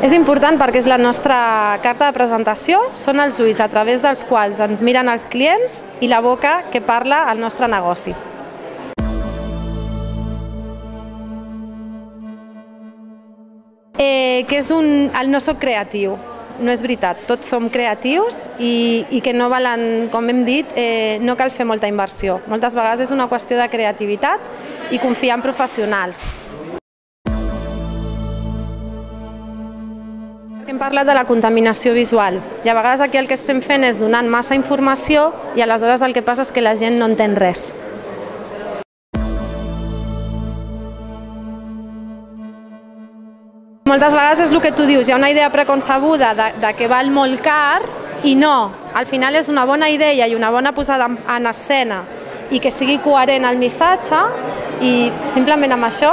És important perquè és la nostra carta de presentació, són els ulls a través dels quals ens miren els clients i la boca que parla el nostre negoci. Que és el no soc creatiu, no és veritat, tots som creatius i que no valen, com hem dit, no cal fer molta inversió. Moltes vegades és una qüestió de creativitat i confiar en professionals. Hem parlat de la contaminació visual i a vegades aquí el que estem fent és donant massa informació i aleshores el que passa és que la gent no entén res. Moltes vegades és el que tu dius, hi ha una idea preconcebuda de que val molt car i no, al final és una bona idea i una bona posada en escena i que sigui coherent el missatge i simplement amb això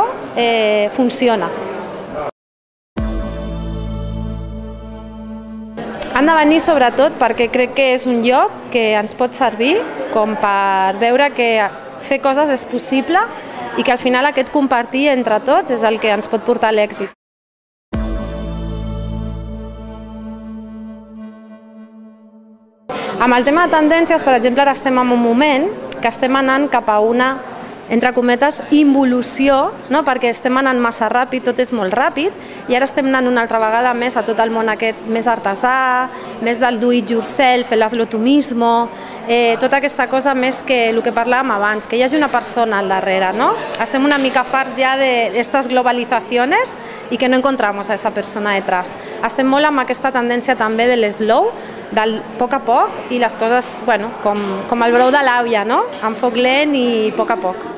funciona. Han de venir sobretot perquè crec que és un lloc que ens pot servir com per veure que fer coses és possible i que al final aquest compartir entre tots és el que ens pot portar a l'èxit. Amb el tema de tendències, per exemple, ara estem en un moment que estem anant cap a una, entre cometes, involució, perquè estem anant massa ràpid, tot és molt ràpid, i ara estem anant una altra vegada més a tot el món aquest més artesà, més del do it yourself, el hazlo tú mismo, tota aquesta cosa més que el que parlàvem abans, que hi hagi una persona al darrere. Estem una mica farts ja d'aquestes globalizaciones i que no encontrem a esa persona detrás. Estem molt amb aquesta tendència també de l'slow, del poc a poc i les coses com el brou de l'àvia, amb foc lent i a poc a poc.